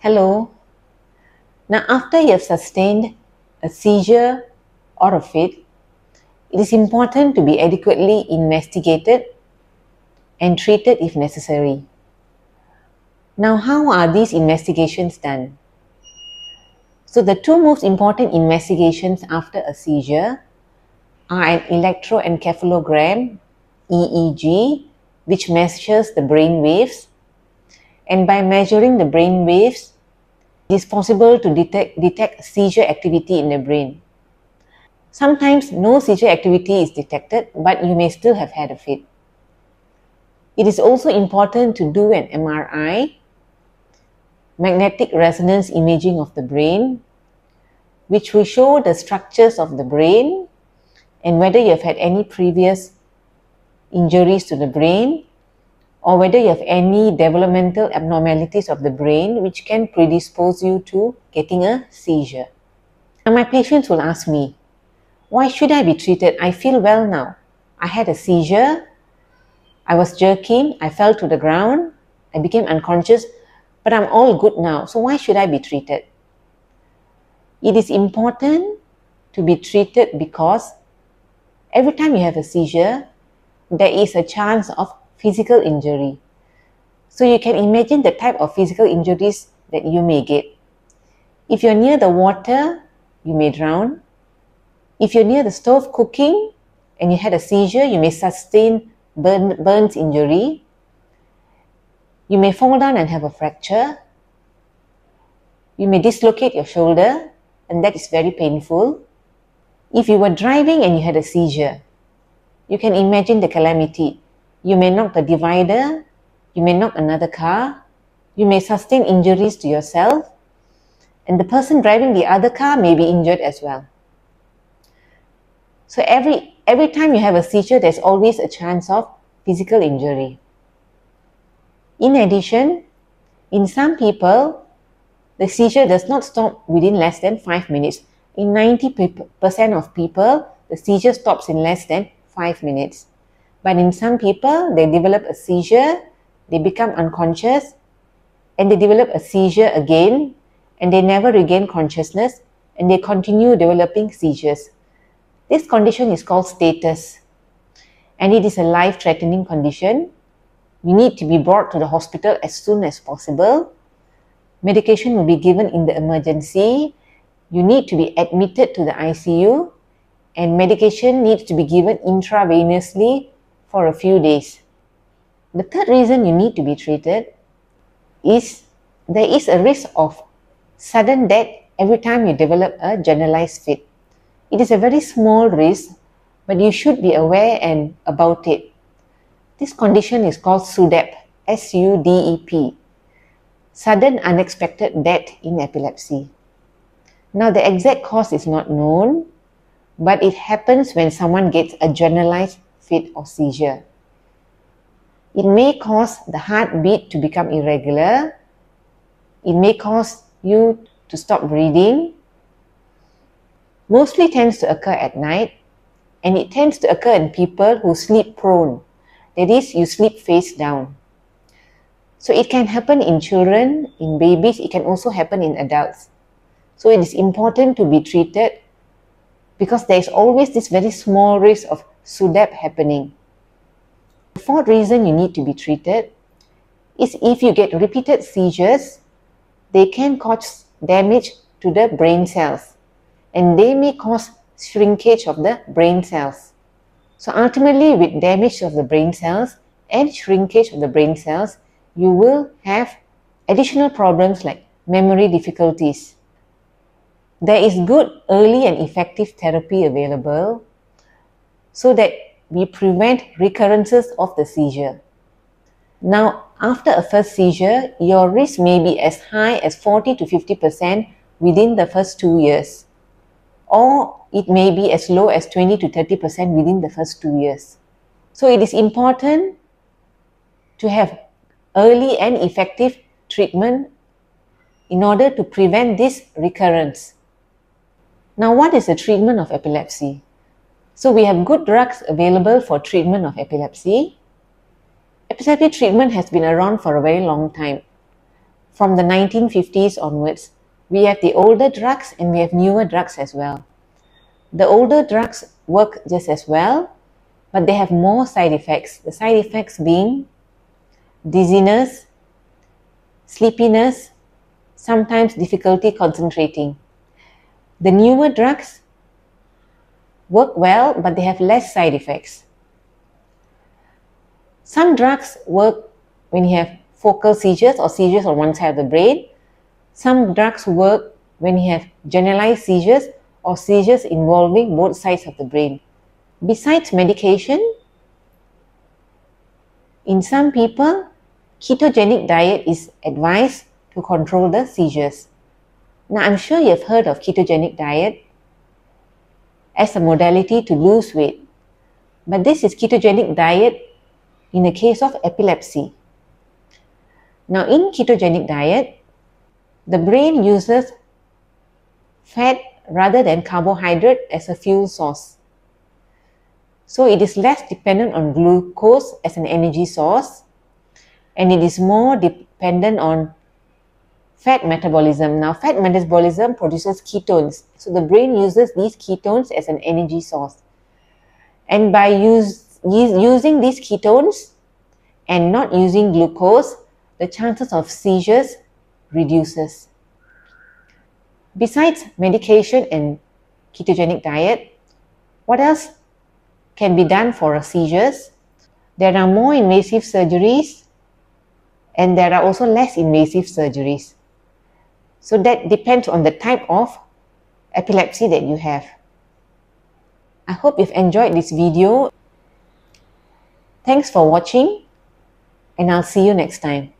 Hello. Now, after you have sustained a seizure or a fit, it is important to be adequately investigated and treated if necessary. Now, how are these investigations done? So, the two most important investigations after a seizure are an electroencephalogram, EEG, which measures the brain waves, and by measuring the brain waves, it is possible to detect seizure activity in the brain. Sometimes no seizure activity is detected, but you may still have had a fit. It is also important to do an MRI, magnetic resonance imaging of the brain, which will show the structures of the brain and whether you have had any previous injuries to the brain or whether you have any developmental abnormalities of the brain which can predispose you to getting a seizure. Now, my patients will ask me, why should I be treated? I feel well now. I had a seizure, I was jerking, I fell to the ground, I became unconscious, but I'm all good now, so why should I be treated? It is important to be treated because every time you have a seizure, there is a chance of physical injury. So you can imagine the type of physical injuries that you may get. If you're near the water, you may drown. If you're near the stove cooking and you had a seizure, you may sustain burns injury. You may fall down and have a fracture. You may dislocate your shoulder, and that is very painful. If you were driving and you had a seizure, you can imagine the calamity. You may knock the divider, you may knock another car, you may sustain injuries to yourself, and the person driving the other car may be injured as well. So every time you have a seizure, there's always a chance of physical injury. In addition, in some people, the seizure does not stop within less than 5 minutes. In 90% of people, the seizure stops in less than 5 minutes. But in some people, they develop a seizure, they become unconscious, and they develop a seizure again, and they never regain consciousness, and they continue developing seizures. This condition is called status, and it is a life-threatening condition. You need to be brought to the hospital as soon as possible. Medication will be given in the emergency. You need to be admitted to the ICU, and medication needs to be given intravenously for a few days. The third reason you need to be treated is there is a risk of sudden death every time you develop a generalized fit. It is a very small risk, but you should be aware and about it. This condition is called SUDEP, S-U-D-E-P, sudden unexpected death in epilepsy. Now, the exact cause is not known, but it happens when someone gets a generalized fit or seizure. It may cause the heartbeat to become irregular. It may cause you to stop breathing. Mostly tends to occur at night, and it tends to occur in people who sleep prone. That is, you sleep face down. So it can happen in children, in babies, it can also happen in adults. So it is important to be treated because there is always this very small risk of SUDEP happening. The fourth reason you need to be treated is if you get repeated seizures, they can cause damage to the brain cells, and they may cause shrinkage of the brain cells. So ultimately, with damage of the brain cells and shrinkage of the brain cells, you will have additional problems like memory difficulties. There is good early and effective therapy available so that we prevent recurrences of the seizure. Now, after a first seizure, your risk may be as high as 40 to 50% within the first 2 years. Or it may be as low as 20 to 30% within the first 2 years. So it is important to have early and effective treatment in order to prevent this recurrence. Now, what is the treatment of epilepsy? So we have good drugs available for treatment of epilepsy. Epilepsy treatment has been around for a very long time. from the 1950s onwards, we have the older drugs and we have newer drugs as well. The older drugs work just as well, but they have more side effects. The side effects being dizziness, sleepiness, sometimes difficulty concentrating. The newer drugs work well, but they have less side effects. Some drugs work when you have focal seizures or seizures on one side of the brain. Some drugs work when you have generalized seizures or seizures involving both sides of the brain. Besides medication, in some people, ketogenic diet is advised to control the seizures. Now, I'm sure you've heard of ketogenic diet as a modality to lose weight, but this is ketogenic diet in the case of epilepsy. Now, in ketogenic diet, the brain uses fat rather than carbohydrate as a fuel source. So it is less dependent on glucose as an energy source, and it is more dependent on fat metabolism. Now, fat metabolism produces ketones. So the brain uses these ketones as an energy source. And by using these ketones and not using glucose, the chances of seizures reduces. Besides medication and ketogenic diet, what else can be done for seizures? There are more invasive surgeries, and there are also less invasive surgeries. So that depends on the type of epilepsy that you have. I hope you've enjoyed this video. Thanks for watching, and I'll see you next time.